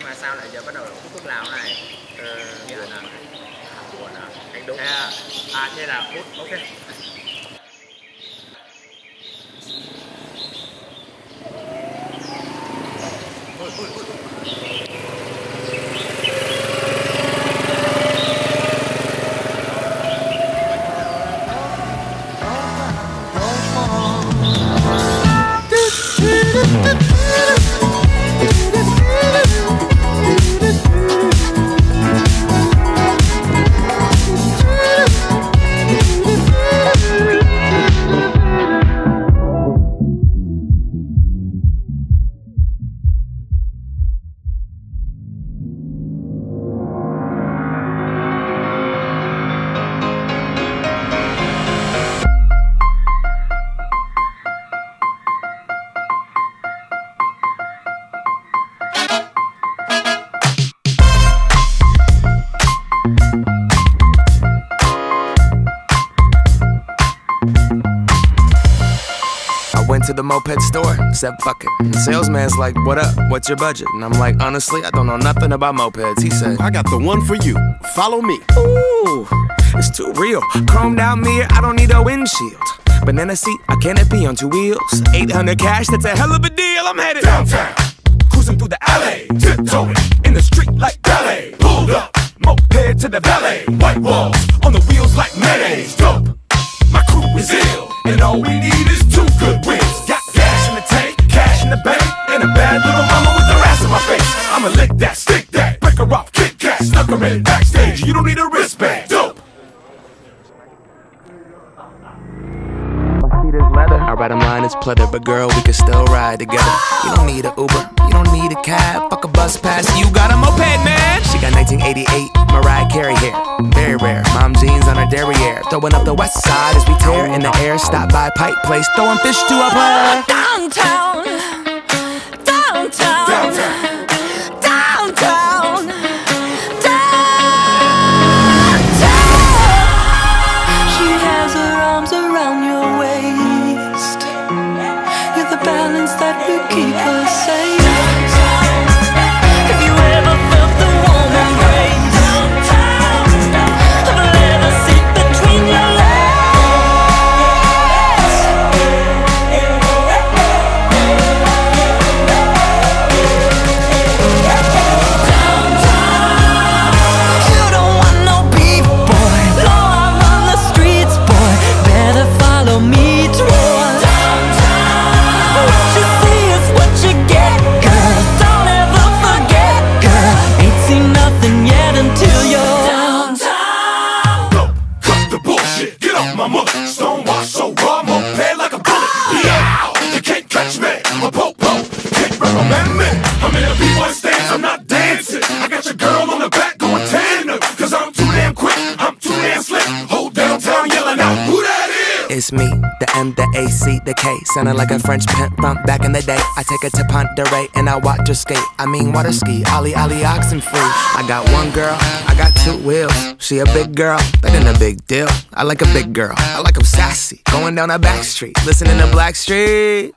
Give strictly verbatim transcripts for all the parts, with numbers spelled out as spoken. nhưng mà sao lại giờ bắt đầu là hút thuốc lào này, ờ, như là nào buồn à, anh đúng. À, à thế là hút, ok. Ôi, ôi, ôi. To the moped store, said fuck it. The salesman's like, what up, what's your budget? And I'm like, honestly, I don't know nothing about mopeds. He said, I got the one for you, follow me. Ooh, it's too real. Chrome down mirror, I don't need a windshield. Banana seat, a canopy on two wheels. Eight hundred cash, that's a hell of a deal. I'm headed downtown, cruising through the alley, tiptoeing in the street like ballet. Pulled up, moped to the valet. White walls, on the wheels like mayonnaise. Dope, my crew is ill, and all we need is two good wheels. Got cash in the tank, cash in the bank, and a bad little mama with her ass in my face. I'ma lick that, stick that, break her off, kick that, snuck her in backstage. You don't need a wristband. Dope. My seat is leather, I ride a line, it's pleather, but girl, we can still ride together. You don't need an Uber, you don't need a cab, fuck a bus pass, you got a moped, man. She got nineteen eighty-eight Mariah Carey hair, very rare. Mom jeans on her derriere, throwing up the west side as we tear in the air. Stop by Pike Place, throwing fish to a player. Downtown, downtown, downtown, downtown, downtown. She has her arms around your waist. You're the balance that will keep her safe. It's me, the M, the A, C, the K. Sounding like a French pimp from back in the day. I take her to Ponderay and I watch her skate. I mean water ski, Ollie Ollie Oxen Free. I got one girl, I got two wheels. She a big girl, that ain't a big deal. I like a big girl, I like 'em sassy. Going down a back street, listening to Black Street.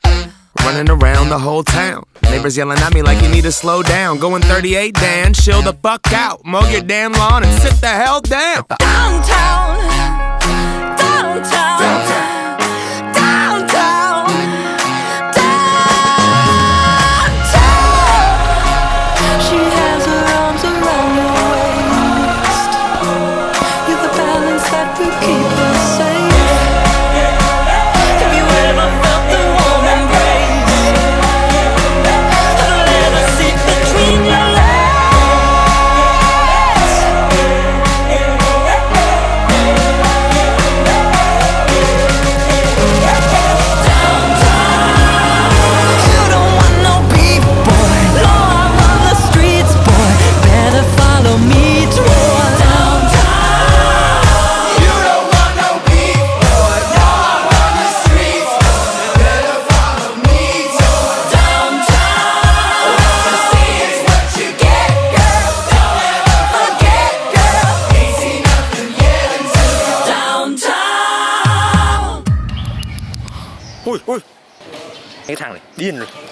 Running around the whole town. Neighbors yelling at me like you need to slow down. Going thirty-eight, Dan, chill the fuck out. Mow your damn lawn and sit the hell down. Downtown, downtown, downtown, downtown, downtown. She has her arms around your waist. You're the balance that will keep her safe. Ôi, ôi. Cái thằng này điên rồi.